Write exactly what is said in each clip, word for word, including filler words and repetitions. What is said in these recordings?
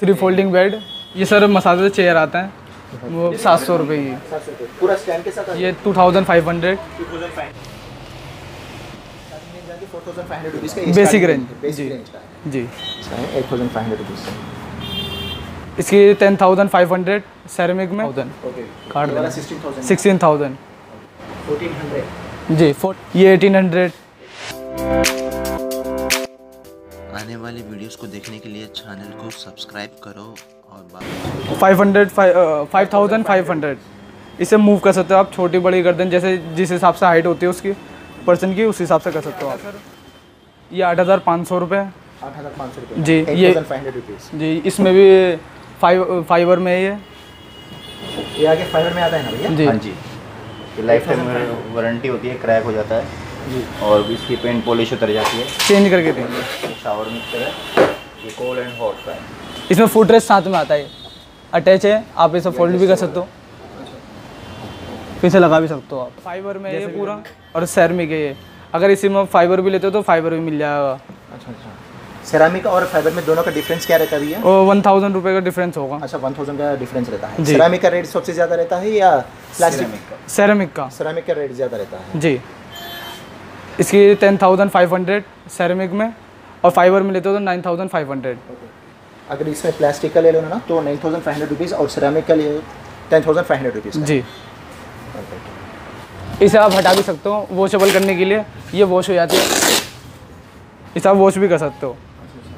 Three folding bed, ये sir massage chair आता है वो सात सौ रुपये की, पूरा स्टैंड के साथ। ये two thousand five hundred basic range जी जी eight thousand five hundred rupees. इसकी ten thousand five hundred ceramic में card sixteen thousand fourteen hundred जी फोर ये एटीन हंड्रेड। आने वाले वीडियोस को देखने के लिए चैनल को सब्सक्राइब करो। और five hundred five thousand five hundred इसे मूव कर सकते हो आप, छोटी बड़ी गर्दन जैसे जिस हिसाब से हाइट होती है उसकी पर्सन की उस हिसाब से कर सकते हो आप। ये आठ हज़ार पाँच सौ रुपये जी, ये जी इसमें भी फाइव फाइबर में ये ये आगे फाइबर में आता है ना भैया जी। हाँ जी, लाइफ टाइम वारंटी होती है, क्रैक हो जाता है जी और इसकी पेंट पॉलिश उतर जाती है, चेंज करके देंगे। शावर मिक्सर है ये, कोल्ड एंड हॉट का है। इसमें फुट रेस्ट साथ में आता है, अटैच है, आप इसे फोल्ड भी कर सकते हो, फिर से लगा भी सकते हो आप। फाइबर में ये पूरा और सेरेमिक है ये, अगर इसी में फाइबर भी लेते हो तो फाइबर भी मिल जाएगा। अच्छा अच्छा, सेरेमिक और फाइबर में दोनों का डिफरेंस क्या रहता है? वन थाउजेंड रुपये का डिफरेंस होगा। अच्छा, वन थाउजेंड का डिफरेंस रहता है। सेरेमिक का रेट सबसे ज़्यादा रहता है या प्लास्टिक का? सेरेमिक का सेरेमिक का रेट ज़्यादा रहता है जी। इसकी ten thousand five hundred ceramic में और फाइबर में लेते हो तो नाइन थाउजेंड फाइव हंड्रेड। अगर इसमें प्लास्टिक का ले लो ना तो nine thousand five hundred rupees और सेरेमिक का ले लो ten thousand five hundred rupees जी। इसे आप हटा भी सकते हो वॉशेबल करने के लिए, ये वॉश हो जाती है, इसे आप वॉश भी कर सकते हो,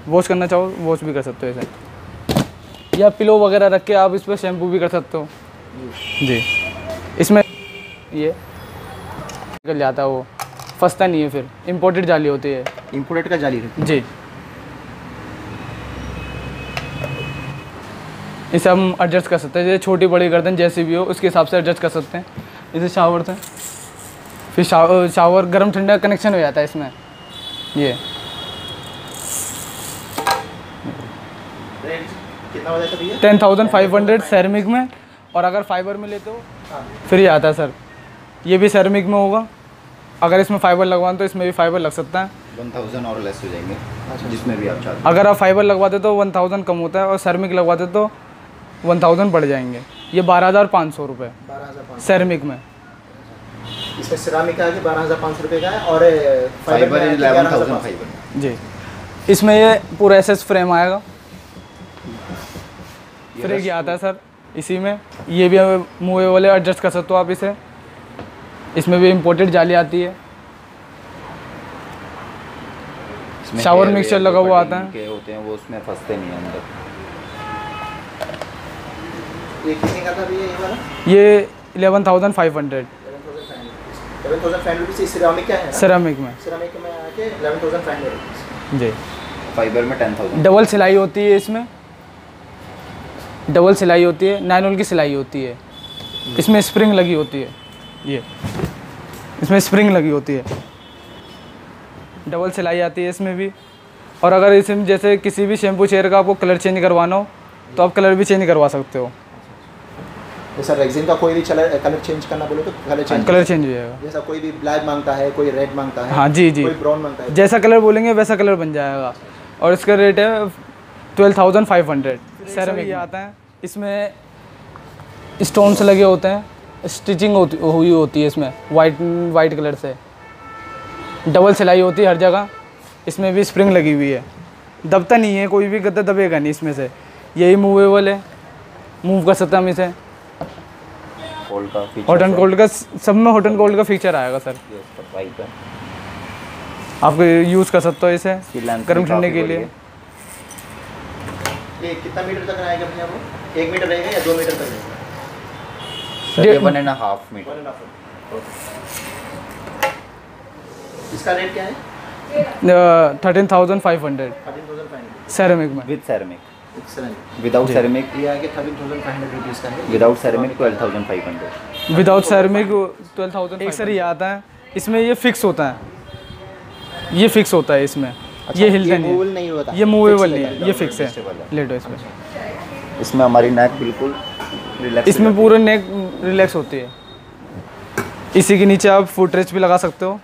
वॉश करना चाहो वॉश भी कर सकते हो इसे, या पिलो वगैरह रख के आप इस पर शैम्पू भी कर सकते हो जी। इसमें ये निकल जाता है, वो फंसता नहीं है, फिर इम्पोर्टेड जाली होती है। इम्पोर्टेड का जाली जी, इसे हम एडजस्ट कर सकते हैं, जैसे छोटी बड़ी गर्दन जैसी भी हो उसके हिसाब से एडजस्ट कर सकते हैं। इसे शावर था, फिर शावर शावर गर्म ठंडा कनेक्शन हो जाता है इसमें। ये ten thousand five hundred ceramic में, और अगर फाइबर में लेते हो फिर ये आता है सर, ये भी सेरेमिक में होगा, अगर इसमें फाइबर लगवाना तो इसमें भी फाइबर लग सकता है। वन थाउजेंड और लेस हो जाएंगे जिसमें भी आप चाहते हो। अगर आप फाइबर लगवाते तो वन थाउजेंड कम होता है और सेरेमिक लगवाते तो वन थाउजेंड बढ़ जाएंगे। ये बारह हज़ार पाँच सौ रुपये सेरेमिक में, इसमें सेरेमिक का है बारह हज़ार पाँच सौ रुपये का है, और फाइबर इलेवन थाउजेंड फाइबर जी। इसमें ये पूरा एस एस फ्रेम आएगा, फिर एक ये आता है सर इसी में, ये भी मूवेबल है, एडजस्ट कर सकते हो आप इसे, इसमें भी इम्पोर्टेड जाली आती है। शावर मिक्सचर लगा हुआ आता है, होते हैं वो उसमें फंसते नहीं है अंदर। ये कितने का था भैया ये वाला? ये eleven thousand five hundred. Eleven thousand five hundred ceramic क्या है? सेरेमिक में सेरेमिक में आके इलेवन थाउजेंड फाइव हंड्रेड जी। फाइबर में टेन थाउजेंड। डबल सिलाई होती है इसमें, डबल सिलाई होती है, नाइन होल की सिलाई होती है, इसमें स्प्रिंग लगी होती है, ये इसमें स्प्रिंग लगी होती है, डबल सिलाई आती है इसमें भी। और अगर इसमें जैसे किसी भी शैम्पू चेयर का आपको कलर चेंज करवाना हो तो आप कलर भी चेंज करवा सकते हो। जैसा रेक्सिन का कोई भी कलर चेंज करना बोलो तो कलर चेंज कलर चेंज हो जाएगा। जैसा कोई भी ब्लैक मांगता है, कोई रेड मांगता है, हाँ जी जी, कोई ब्राउन मांगता है, जैसा कलर बोलेंगे वैसा कलर बन जाएगा। और इसका रेट है twelve thousand five hundred. Ceramic आता है, इसमें स्टोन्स लगे होते हैं, स्टिचिंग होती हुई होती है इसमें वाइट वाइट कलर से, डबल सिलाई होती है हर जगह, इसमें भी स्प्रिंग लगी हुई है, दबता नहीं है, कोई भी गद्दा दबेगा नहीं इसमें से, यही मूवेबल है, मूव कर सकते हैं हम इसे। हॉट एंड कोल्ड का सब में हॉट एंड कोल्ड का फीचर आएगा सर, आप यूज़ कर सकते हो इसे गर्म ठंडे के लिए। ये कितना मीटर तक आएगा भैया? वो एक मीटर रहेगा या दो मीटर तक रहेगा? ये वन एंड हाफ मीटर। इसका रेट क्या है? Thirteen thousand five hundred ceramic में, विद सेरेमिक। विदाउट सेरेमिक ये आगे thirteen thousand five hundred rupees का है, without ceramic twelve thousand five hundred. Without ceramic twelve thousand. एक सर ये आता है, इसमें ये फिक्स होता है, ये फिक्स होता है इसमें। अच्छा, ये हिलता नहीं होता, ये मूवेबल नहीं है, ये फिक्स है। लेटो इसमें, इसमें हमारी नेक बिल्कुल रिलैक्स, इसमें पूरा नेक रिलैक्स होती है। इसी के नीचे आप फुट रेस्ट भी लगा सकते हो।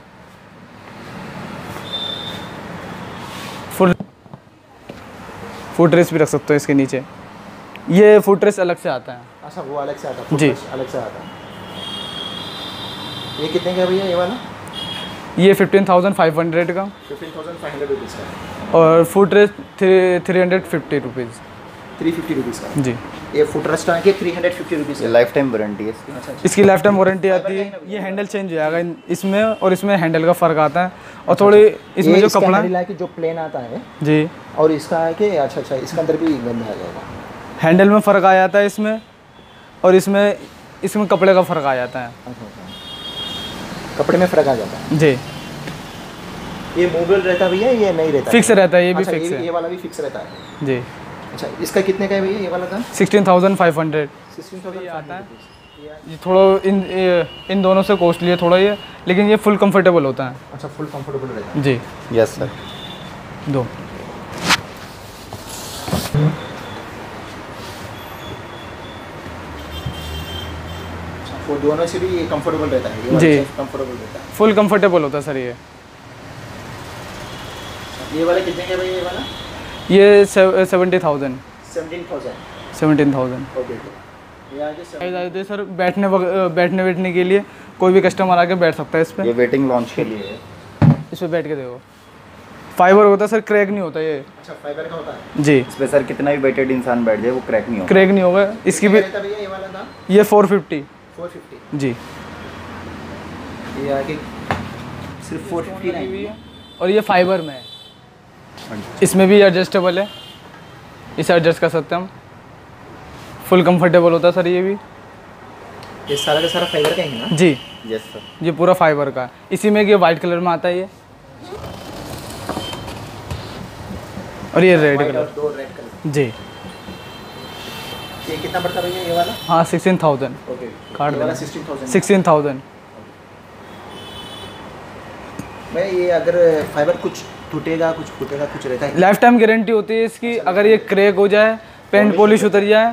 फुट रेस्ट भी रख सकते हो इसके नीचे। ये फुट रेस्ट अलग से आता है। अच्छा, वो अलग से आता है जी, अलग से आता है। ये कितने का भैया ये वाला? ये फिफ्टीन थाउजेंड फाइव हंड्रेड का, fifteen thousand five hundred rupees का। और foot rest three three hundred fifty rupees three fifty rupees का जी। ये फुट रेस्ट आके थ्री हंड्रेड फिफ्टी रुपीज़ की लाइफ टाइम वारंटी है इसकी। अच्छा, इसकी लाइफ टाइम वारंटी आती है। ये हैंडल चेंज हो जाएगा इसमें, और इसमें हैंडल का फ़र्क आता है। और थोड़ी इसमें जो कपड़ा जो प्लेन आता है जी, और इसका है कि अच्छा अच्छा इसके अंदर भी गंदा आ जाएगा। हैंडल में फ़र्क आ जाता है इसमें, और इसमें इसमें कपड़े का फ़र्क आ जाता है। अच्छा, कपड़े में फ़र्क आ जाता है जी। ये मूवेबल रहता भैया, ये नहीं रहता? फिक्स रहता है ये भी। अच्छा, फिक्स है ये वाला भी फिक्स रहता है जी। अच्छा, इसका कितने का है भैया ये वाला का? सिक्सटीन थाउजेंड फाइव हंड्रेड आता है ये। थोड़ा इन इन दोनों से कॉस्टली है थोड़ा ये, लेकिन ये फुल कंफर्टेबल होता है। अच्छा, फुल कंफर्टेबल रहता है जी। यस सर, दो वो दोनों से भी ये कंफर्टेबल रहता है। ये जी कंफर्टेबल रहता है, फुल कंफर्टेबल होता है सर ये। ये वाला कितने का भाई ये वाला? ये seventy thousand. Seventeen thousand seventeen thousand. Okay, ये आगे आते सर बैठने बैठने बैठने के लिए। कोई भी कस्टमर आके बैठ सकता है इस पर। ये वेटिंग लॉन्च के लिए है, इस पर बैठ के देखो। फाइबर होता है सर, क्रैक नहीं होता ये। अच्छा, फाइबर का होता है जी। इस पे सर कितना भी वेटेड इंसान बैठ जाए वो क्रैक नहीं होगा, क्रैक नहीं होगा इसकी भी। ये वाला था ये फोर फिफ्टी जी। ये आगे सिर्फ फोर फिफ्टी। और ये फाइबर में है, इसमें भी एडजस्टेबल है, इसे एडजस्ट कर सकते हैं हम। फुल कंफर्टेबल होता है सर ये भी। ये सारा का सारा फाइबर का ही है ना जी? यस सर, ये पूरा फाइबर का। इसी में ये वाइट कलर में आता है ये, और ये रेड कलर जी। ये कितना पड़ता भैया ये वाला? हाँ, सिक्सटीन थाउजेंड कार्ड वाला। Sixteen thousand sixteen thousand. मैं ये अगर फाइबर कुछ टूटेगा कुछ फूटेगा कुछ रहता है, लाइफ टाइम गारंटी होती है इसकी। अगर ये क्रैक हो जाए, पेंट पॉलिश उतर जाए,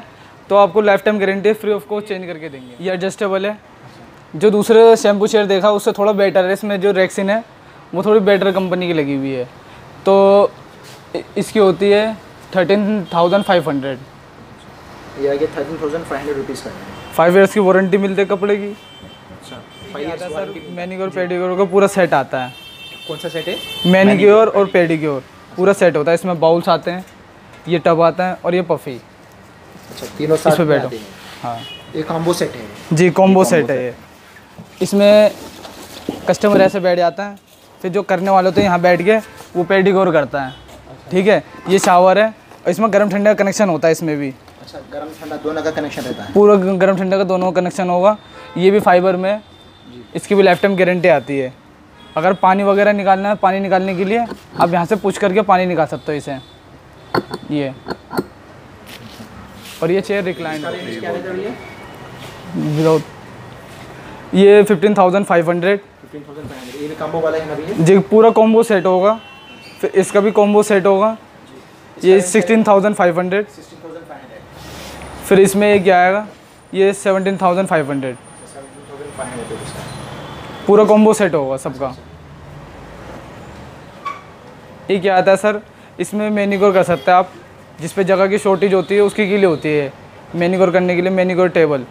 तो आपको lifetime guarantee free of cost change करके देंगे। ये एडजस्टेबल है। जो दूसरे शैम्पू शेयर देखा उससे थोड़ा बेटर है। इसमें जो रेक्सिन है वो थोड़ी बेटर कंपनी की लगी हुई है। तो इसकी होती है थर्टीन थाउजेंड फाइव हंड्रेड। ये आगे thirteen thousand five hundred rupees का है। फाइव इयर्स की वारंटी मिलती है कपड़े की। अच्छा, five years sir. Manicure pedicure का पूरा सेट आता है। कौन सा सेट है? मैनीक्योर और पेडीक्योर पूरा सेट होता है। इसमें बाउल्स आते हैं, ये टब आता है, और ये पफी। अच्छा, तीनों साथ में आते हैं। हाँ, ये कॉम्बो सेट है जी। कॉम्बो सेट है ये। इसमें कस्टमर ऐसे बैठ जाता है, फिर जो करने वाले होते हैं यहाँ बैठ के वो पेडीक्योर करता है। ठीक है, ये शावर है, और इसमें गर्म ठंडा का कनेक्शन होता है इसमें भी। अच्छा, गर्म ठंडा दोनों का कनेक्शन रहता है? पूरा गर्म ठंडा का दोनों का कनेक्शन होगा। ये भी फाइबर में जी। इसकी भी लाइफ टाइम गारंटी आती है। अगर पानी वगैरह निकालना है, पानी निकालने के लिए आप यहाँ से पुश करके पानी निकाल सकते हो इसे। ये और ये चेयर रिक्लाइन विदाउट। ये फिफ्टीन थाउजेंड फाइव हंड्रेड जी, पूरा कॉम्बो सेट होगा। फिर इसका भी कॉम्बो सेट होगा। ये सिक्सटीन थाउजेंड फाइव हंड्रेड। फिर इसमें ये क्या आएगा? ये सेवेंटीन थाउजेंड फाइव हंड्रेड। पूरा कॉम्बो सेट होगा सबका। ये क्या आता है सर? इसमें मैनीक्योर कर सकते हैं आप। जिस पे जगह की शॉर्टेज होती है उसके लिए होती है मैनीक्योर करने के लिए। मैनीक्योर टेबल,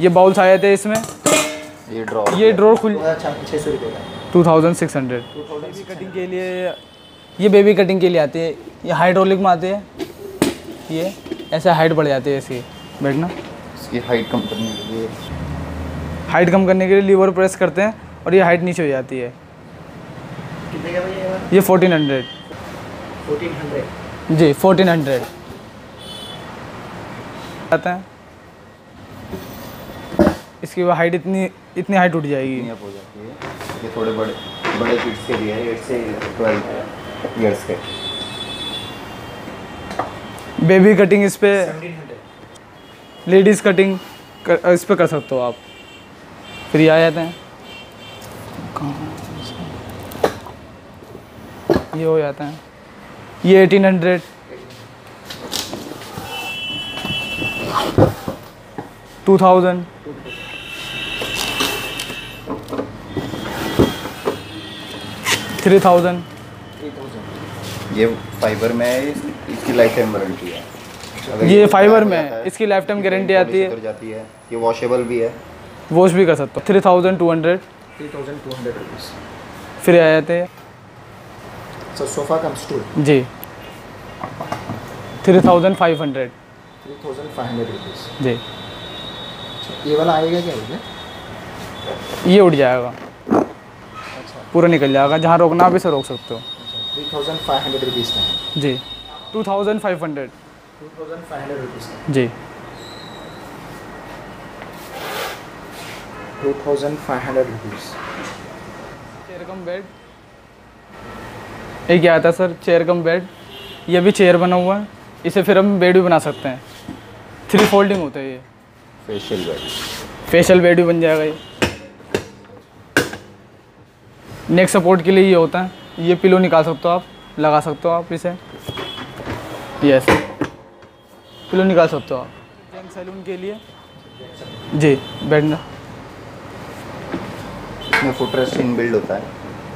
ये बाउल्स आए थे इसमें। ये ड्रॉर ये ड्रॉर खुल two thousand six hundred. Cutting के लिए ये बेबी कटिंग के लिए आती है। ये हाइड्रोलिक में आती है। ये ऐसा हाइट बढ़ जाती है इसकी, बैठना इसकी हाइट कम करने के लिए। हाइट कम करने के लिए लीवर प्रेस करते हैं और ये हाइट नीचे हो जाती है। कितने का भैया ये? फोर्टीन हंड्रेड फोर्टीन हंड्रेड जी फोर्टीन हंड्रेड आता है। इसकी वह हाइट इतनी इतनी हाइट उठ जाएगी, इतनी हो जाती है। ये थोड़े बड़े बड़े किड्स के लिए है, एट से ट्वेल्व के। बेबी कटिंग इस पे, लेडीज़ कटिंग कर, इस पे कर सकते हो आप। फिर ये आ जाते हैं, ये हो जाता है। ये eighteen hundred. Two thousand. Three thousand. ये फाइबर में है, इसकी लाइफ टाइम वारंटी है। ये फाइबर में है, इसकी लाइफ टाइम गारंटी आती है, जाती है। ये वॉशेबल भी है, वॉश भी कर सकते हो। Three thousand two hundred three thousand two hundred rupees फिर आ जाते हैं। सर सोफ़ा कम स्टूल जी three thousand five hundred three thousand five hundred rupees जी। ये वाला आएगा क्या भैया? ये उठ जाएगा, पूरा निकल जाएगा, जहाँ रोकना आप इसे रोक सकते हो। Three thousand five hundred rupees का जी। Two thousand five hundred two thousand five hundred rupees का जी। Two thousand five hundred rupees chair cum bed. एक क्या था सर चेयर कम बेड, ये भी चेयर बना हुआ है, इसे फिर हम बेड भी बना सकते हैं। थ्री फोल्डिंग होता है ये। फेशियल बेड, फेशियल बेड भी बन जाएगा ये। नेक सपोर्ट के लिए ये होता है, ये पिलो निकाल सकते हो आप, लगा सकते हो आप इसे, यस पिलो निकाल सकते हो आप। जेंट्स सैलून के लिए जी बैठना। इसमें फुटरेस्ट इन बिल्ड होता है,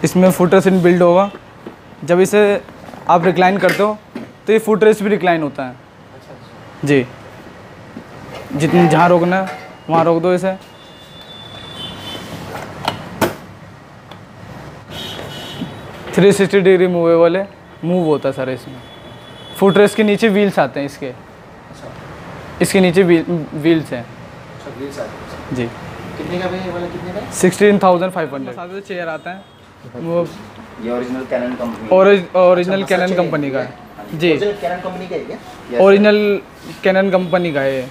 इसमें फुटरेस्ट इन बिल्ड होगा। जब इसे आप रिक्लाइन करते हो तो ये फुटरेस्ट भी रिक्लाइन होता है। अच्छा, अच्छा। जी जितनी जहाँ रोकना है वहाँ रोक दो इसे। थ्री सिक्सटी डिग्री मूवेबल है, मूव होता है सर इसमें। फुटरेस्ट के नीचे व्हील्स आते हैं इसके। अच्छा। इसके नीचे व्हील्स हैं। अच्छा, व्हील्स आते हैं जी। कितने का है ये वाला, कितने का? Sixteen thousand five hundred. साथ में चेयर आता है वो, ये original Canon company, original Canon company का है जी। कैनन कंपनी का है क्या? ओरिजिनल कैनन कंपनी का है ये।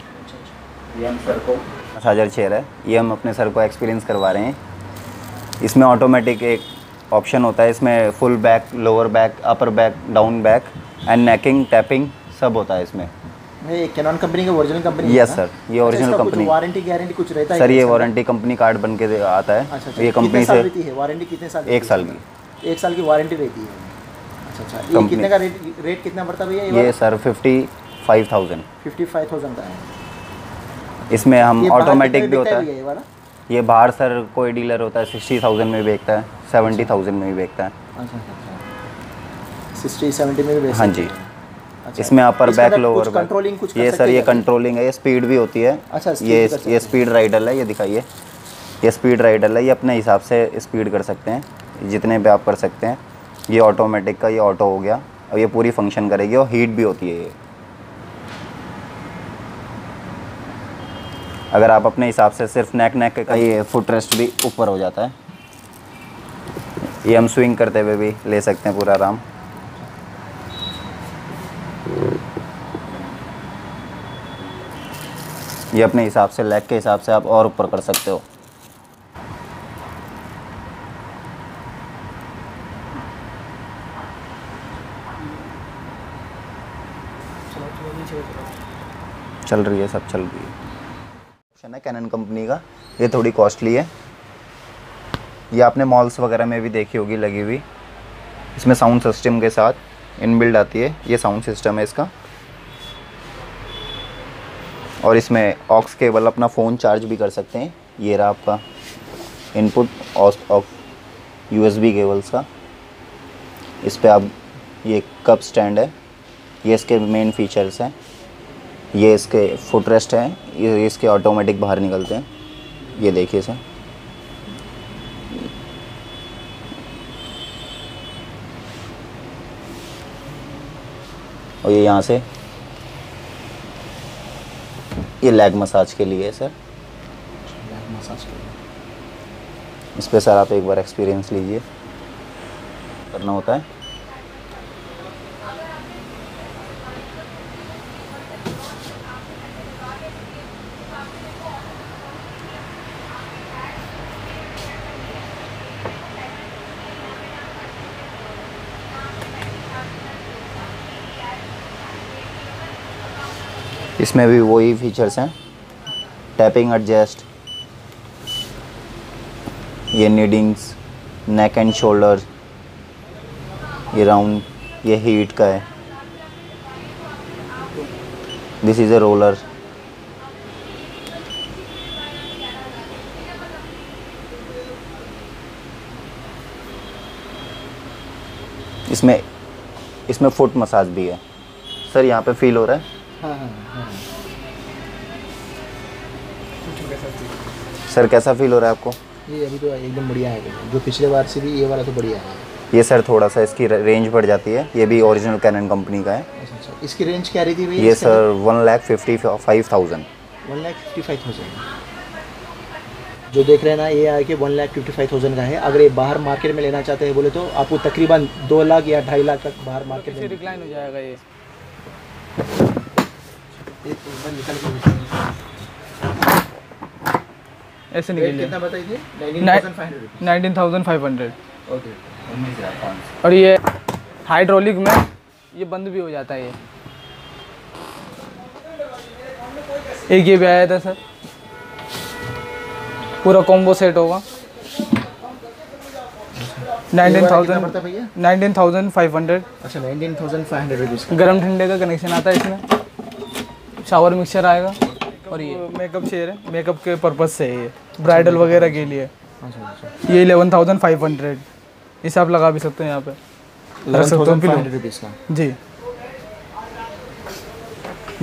ये हम सर को पाँच हज़ार चेयर है, ये हम अपने सर को एक्सपीरियंस करवा रहे हैं। इसमें ऑटोमेटिक एक ऑप्शन होता है, इसमें full back, lower back, upper back, down back and necking, tapping सब होता है इसमें। ये कैनन कंपनी का ओरिजिनल कंपनी है? यस सर, ये ओरिजिनल कंपनी। वारंटी गारंटी कुछ रहता है सर? ये वारंटी कंपनी कार्ड बन के आता है। अच्छा, ये कंपनी से रहती है वारंटी। कितने साल? एक साल की, एक साल की वारंटी रहती है। अच्छा अच्छा, ये कितने का रेट, रेट कितना पड़ता है भैया ये? Sir fifty five thousand fifty five thousand का है। इसमें हम ऑटोमेटिक भी होता है ये बाहर। सर कोई डीलर होता है सिक्सटी थाउजेंड में भी बेचता है, सेवेंटी थाउजेंड में भी बेचता है। अच्छा अच्छा, सिक्सटी सेवेंटी में भी बेचता है। हाँ जी। अच्छा, इसमें अपर बैक लोअर कंट्रोलिंग कुछ ये सर, ये कंट्रोलिंग है, ये स्पीड भी होती है। अच्छा, ये ये स्पीड राइडल है, ये दिखाइए, ये स्पीड राइडल है, ये अपने हिसाब से स्पीड कर सकते हैं, जितने पे आप कर सकते हैं। ये ऑटोमेटिक का, ये ऑटो हो गया, और ये पूरी फंक्शन करेगी, और हीट भी होती है ये। अगर आप अपने हिसाब से सिर्फ नेक नेक का, ये फुटरेस्ट भी ऊपर हो जाता है, ये हम स्विंग करते हुए भी ले सकते हैं पूरा आराम। ये अपने हिसाब से, लेग के हिसाब से आप और ऊपर कर सकते हो। चल रही है, सब चल रही है। है कैनन कंपनी का, ये थोड़ी कॉस्टली है, ये आपने मॉल्स वगैरह में भी देखी होगी लगी हुई। इसमें साउंड सिस्टम के साथ इनबिल्ड आती है, ये साउंड सिस्टम है इसका। और इसमें ऑक्स केबल, अपना फ़ोन चार्ज भी कर सकते हैं। ये रहा आपका इनपुट ऑफ यूएसबी केबल्स का। इस पर आप, ये कप स्टैंड है, ये इसके मेन फीचर्स हैं। ये इसके फुटरेस्ट हैं, ये इसके ऑटोमेटिक बाहर निकलते हैं, ये देखिए सर। और ये यहाँ से, ये लेग मसाज के लिए है सर, लेग मसाज के लिए। इस पर सर आप एक बार एक्सपीरियंस लीजिए, करना होता है। इसमें भी वही फीचर्स हैं, टैपिंग एडजस्ट, ये नीडिंग्स, नेक एंड शोल्डर, ये राउंड, ये हीट का है। दिस इज़ अ रोलर, इसमें इसमें फुट मसाज भी है। सर यहाँ पे फील हो रहा है। हाँ, हाँ, हाँ। सर कैसा फील हो रहा है आपको? ये अभी तो एकदम बढ़िया है, जो पिछले बार से भी ये वाला तो बढ़िया है। ये सर थोड़ा सा इसकी रेंज बढ़ जाती है, ये भी ओरिजिनल कैनन कंपनी का है। अच्छा अच्छा, इसकी रेंज क्या रही थी भैया? ये sir one lakh fifty five thousand one lakh fifty five thousand जो देख रहे हैं ना, ये आके one lakh fifty five thousand का है। अगर ये बाहर मार्केट में लेना चाहते हैं बोले तो आपको तकरीबन दो लाख या ढाई लाख तक बाहर मार्केट में डिक्लाइन हो जाएगा। ये ऐसे निकल कितना बताई थी? Nineteen thousand five hundred. Okay, और ये हाइड्रोलिक में ये बंद भी हो जाता है। ये एक ये भी आया था सर, पूरा कॉम्बो सेट होगा। Nineteen thousand nineteen thousand five hundred. अच्छा, नाइनटीन थाउजेंड फाइव हंड्रेड। गर्म ठंडे का कनेक्शन आता है इसमें, शावर मिक्सर आएगा, और ये मेकअप चेयर है, मेकअप के पर्पज़ से है, ये ब्राइडल वगैरह के लिए। ये इलेवन थाउजेंड फाइव हंड्रेड, इसे आप लगा भी सकते हैं यहाँ पे, लगा सकते हैं फिर का जी।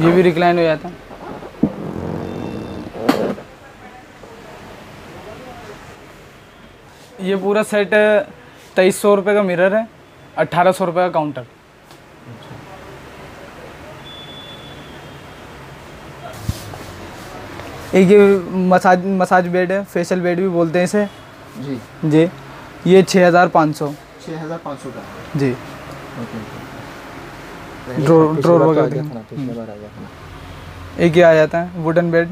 ये भी रिक्लाइन हो जाता है। ये पूरा सेट तेईस सौ रुपये का मिरर है, अट्ठारह सौ रुपये का काउंटर। एक ये मसाज मसाज बेड है, फेशियल बेड भी बोलते हैं इसे जी जी। ये छः हज़ार पाँच सौ छः हज़ार पाँच सौ का जी। ड्रोर ड्रोर वगैरह। एक ये आ जाता है वुडन बेड।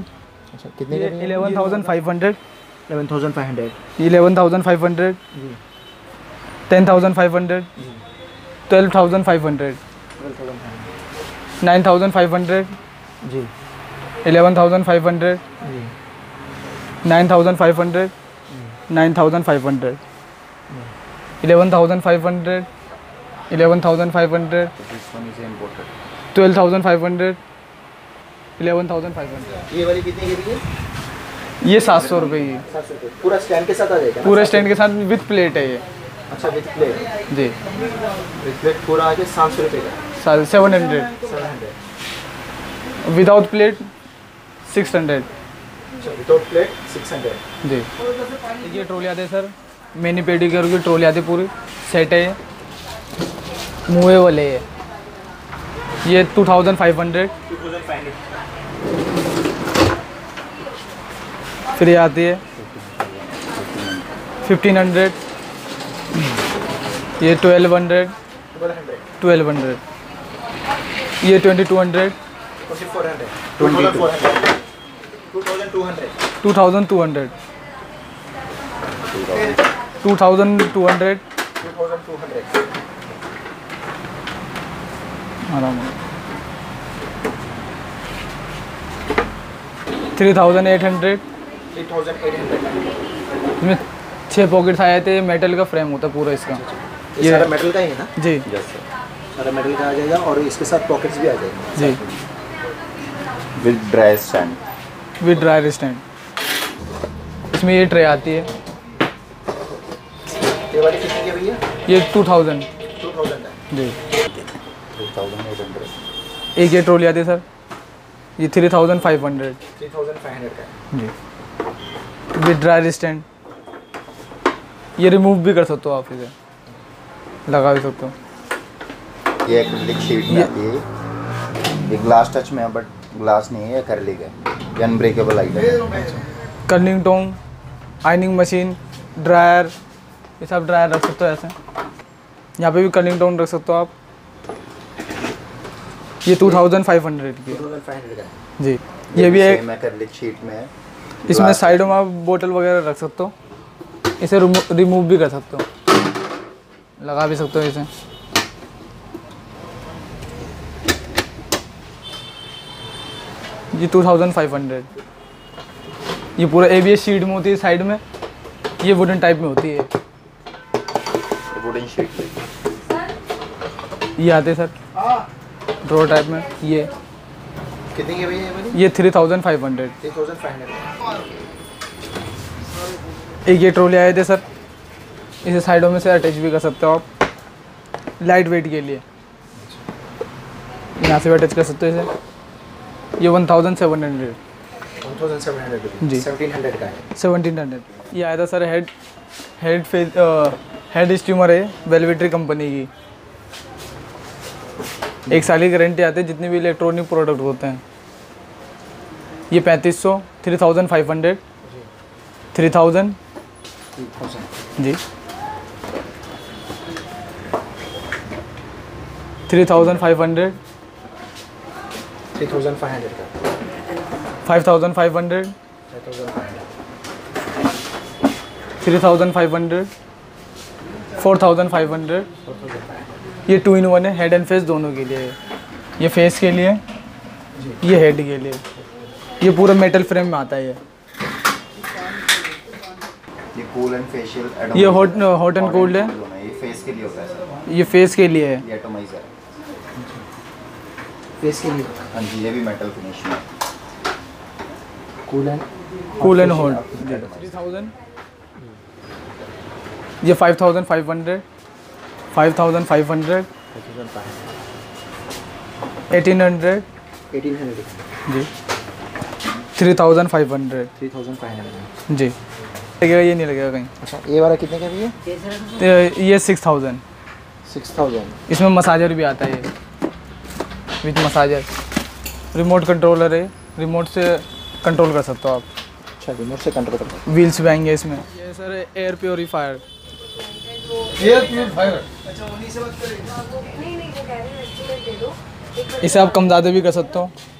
अच्छा, कितने? Eleven thousand five hundred eleven thousand five hundred eleven thousand five hundred, ten thousand five hundred, twelve thousand five hundred, nine thousand five hundred जी, eleven thousand five hundred, nine thousand five hundred, nine thousand five hundred, eleven thousand five hundred, eleven thousand five hundred, twelve thousand five hundred, eleven thousand five hundred. ये वाली कितने की है? ये सात सौ रुपये की, पूरा स्टैंड के साथ आ जाएगा। पूरा स्टैंड के साथ विथ प्लेट है ये। अच्छा, विथ प्लेट जी, विथ प्लेट पूरा आ जाए सात सौ रुपये का। Seven hundred. Without plate six hundred. Without plate six hundred जी। ये ट्रॉली आते सर, मैनी पेडीक्योर की ट्रॉली आती पूरी सेट है, मूवेबल है ये। ये टू थाउजेंड फाइव हंड्रेड। फिर ये आती है फिफ्टीन हंड्रेड, ये ट्वेल्व हंड्रेड, ट्वेल्व हंड्रेड, ये twenty two hundred, twenty two hundred, two thousand two hundred, two thousand two hundred, three thousand eight hundred. इसमें छः पॉकेट्स आए थे, मेटल का फ्रेम होता है पूरा इसका। ये सारा मेटल का ही है ना जी? सारा मेटल का आ जाएगा, और इसके साथ पॉकेट्स भी आ जाएंगे जी, with dry stand. With dryer stand. इसमें ये ट्रे आती है। ये वाली कितने की भैया? ये टू थाउजेंड। टू थाउजेंड है जी। Two thousand eight hundred. एक ये ट्रॉली आती है सर, ये three thousand five hundred. Three thousand five hundred का है जी, विद ड्रायर स्टैंड। ये रिमूव भी कर सकते हो आप, इसे लगा भी सकते हो। ये एक्रिलिक शीट में आती है, ये ग्लास टच में है, बट ग्लास नहीं है, एक्रिलिक है। Unbreakable item. Curling tong, ironing machine, dryer, ये सब ड्रायर रख सकते हो ऐसे। यहाँ पे भी कर्निंग टोंग रख सकते हो आप। ये टू थाउजेंड फाइव हंड्रेड की जी। ये, ये भी एक एक्रिलिक शीट में है। इसमें साइडों में आप बोतल वगैरह रख सकते हो, इसे रिमूव भी कर सकते हो, लगा भी सकते हो इसे। ये टू थाउजेंड फाइव हंड्रेड। ये पूरा एबीएस शीट में होती है साइड में, ये वुडन टाइप में होती है, वुडन शीट। ये आते सर ड्रॉ टाइप में। ये कितने के भैया? ये थ्री थाउजेंड फाइव हंड्रेड। एक ये ट्रॉली आए थे सर, इसे साइडों में से अटैच भी कर सकते हो आप, लाइट वेट के लिए। यहाँ से भी अटैच कर सकते हो इसे। ये वन थाउजेंड सेवन हंड्रेड जी सेवनटीन हंड्रेड का है। सेवनटीन हंड्रेड ये आया था sir head head face head steamer है वेलवेटरी कंपनी की। एक साल की गारंटी आती है जितने भी इलेक्ट्रॉनिक प्रोडक्ट होते हैं। ये पैंतीस सौ, three thousand five hundred, three thousand जी, three thousand five hundred, three thousand five hundred का, five thousand five hundred, three thousand five hundred, four thousand five hundred. ये टू इन वन है, head and face दोनों के लिए। ये face के लिए, ये हेड के लिए। ये पूरा मेटल फ्रेम में आता है। ये ये कूल एंड फेशियल, ये हॉट हॉट एंड कोल्ड है। ये फेस के लिए होता है सर। ये फेस के लिए है। ये एटोमाइजर है फेस के लिए। हां जी, ये भी मेटल फिनिश में। Cool and cool and hot. Three thousand, ये five thousand five hundred, five thousand five hundred, eighteen hundred, eighteen hundred जी, three thousand five hundred, three thousand five hundred जी। लगेगा ये नहीं लगेगा कहीं। अच्छा, ये वाला कितने का भी है? ये सिक्स थाउजेंड, सिक्स थाउजेंड। इसमें मसाजर भी आता है, विद मसाजर। रिमोट कंट्रोलर है, रिमोट से कंट्रोल कर सकते हो आप। अच्छा, रिमोट से कंट्रोल कर सकते हो। व्हील्स भी आएंगे इसमें। ये sir air purifier, air purifier. अच्छा, उन्हीं से बात करें। नहीं नहीं, वो कह रहे हैं, एस्टिमेट दे दो। इसे आप कम ज़्यादा भी कर सकते हो।